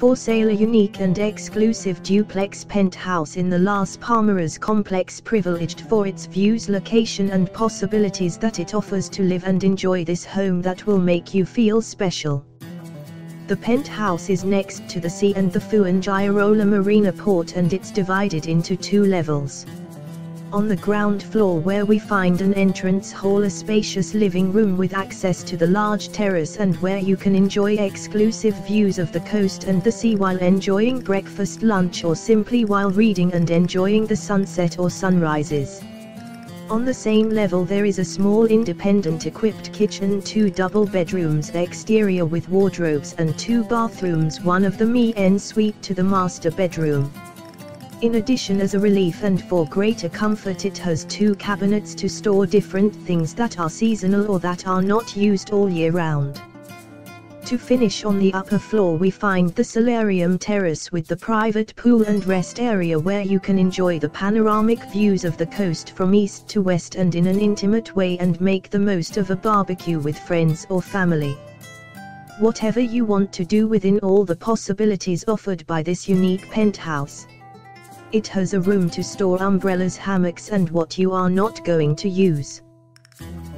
for sale a unique and exclusive duplex penthouse in the Las Palmeras complex, privileged for its views, location and possibilities that it offers to live and enjoy this home that will make you feel special. The penthouse is next to the sea and the Fuengirola Marina port, and it's divided into two levels. On the ground floor, where we find an entrance hall, a spacious living room with access to the large terrace, and where you can enjoy exclusive views of the coast and the sea while enjoying breakfast, lunch, or simply while reading and enjoying the sunset or sunrises. On the same level, there is a small independent equipped kitchen, two double bedrooms exterior with wardrobes, and two bathrooms, one of them en-suite to the master bedroom. In addition, as a relief and for greater comfort, it has two cabinets to store different things that are seasonal or that are not used all year round. To finish, on the upper floor we find the solarium terrace with the private pool and rest area, where you can enjoy the panoramic views of the coast from east to west and in an intimate way, and make the most of a barbecue with friends or family. Whatever you want to do within all the possibilities offered by this unique penthouse. It has a room to store umbrellas, hammocks and what you are not going to use.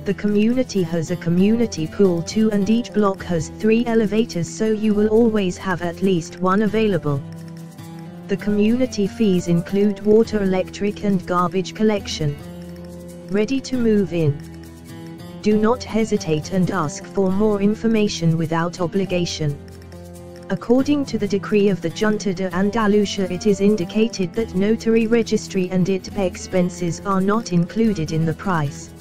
The community has a community pool too, and each block has 3 elevators, so you will always have at least one available. The community fees include water, electric and garbage collection. Ready to move in? Do not hesitate and ask for more information without obligation. According to the decree of the Junta de Andalucía, it is indicated that notary, registry and IT expenses are not included in the price.